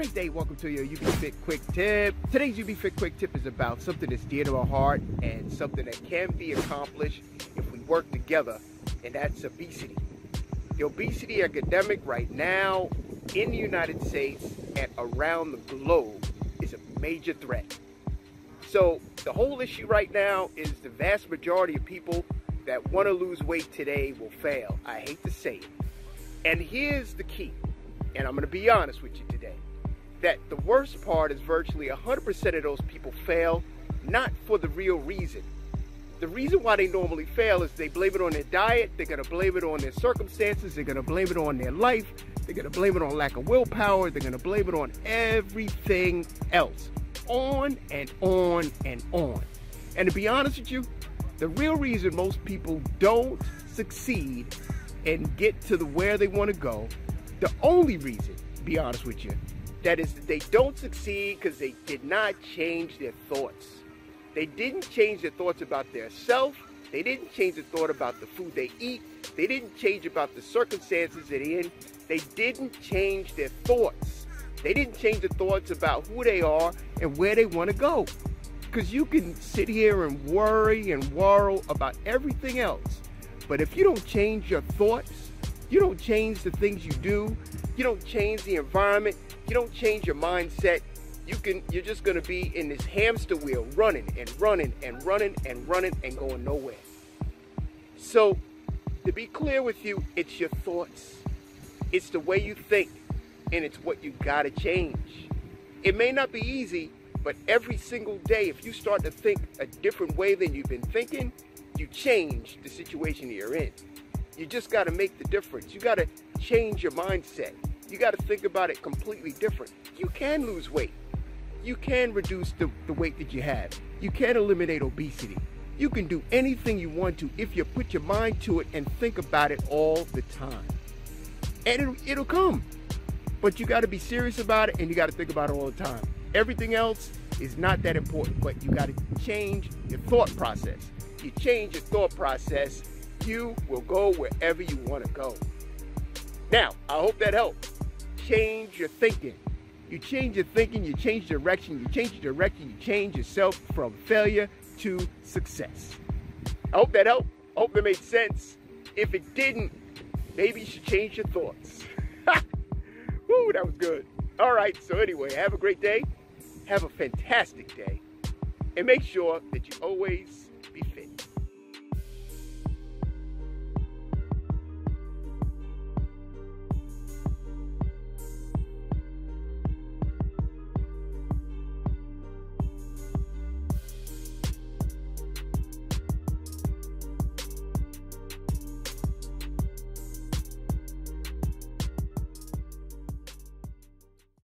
Great day, welcome to your UB Fit Quick Tip. Today's UB Fit Quick Tip is about something that's dear to our heart and something that can be accomplished if we work together, and that's obesity. The obesity epidemic right now in the United States and around the globe is a major threat. So the whole issue right now is the vast majority of people that want to lose weight today will fail. I hate to say it. And here's the key, and I'm going to be honest with you today. That the worst part is virtually 100% of those people fail, not for the real reason. The reason why they normally fail is they blame it on their diet, they're gonna blame it on their circumstances, they're gonna blame it on their life, they're gonna blame it on lack of willpower, they're gonna blame it on everything else. On and on and on. And to be honest with you, the real reason most people don't succeed and get to where they wanna go, the only reason, to be honest with you, that is that they don't succeed because they did not change their thoughts. They didn't change their thoughts about their self. They didn't change the thought about the food they eat. They didn't change about the circumstances they're in. They didn't change their thoughts. They didn't change the thoughts about who they are and where they want to go. Because you can sit here and worry and worry about everything else. But if you don't change your thoughts, you don't change the things you do, you don't change the environment, you don't change your mindset, you're just gonna be in this hamster wheel running and running and running and running and going nowhere. So to be clear with you, it's your thoughts. It's the way you think, and it's what you gotta change. It may not be easy, but every single day, if you start to think a different way than you've been thinking, you change the situation that you're in. You just gotta make the difference. You gotta change your mindset. You got to think about it completely different. You can lose weight. You can reduce the weight that you have. You can eliminate obesity. You can do anything you want to if you put your mind to it and think about it all the time. And it'll come. But you got to be serious about it, and you got to think about it all the time. Everything else is not that important, but you got to change your thought process. You change your thought process, you will go wherever you want to go. Now, I hope that helped. Change your thinking. You change your thinking, you change direction, you change your direction, you change yourself from failure to success. I hope that helped. I hope it made sense. If it didn't, maybe you should change your thoughts. Woo, that was good. All right, so anyway, have a great day. Have a fantastic day. And make sure that you always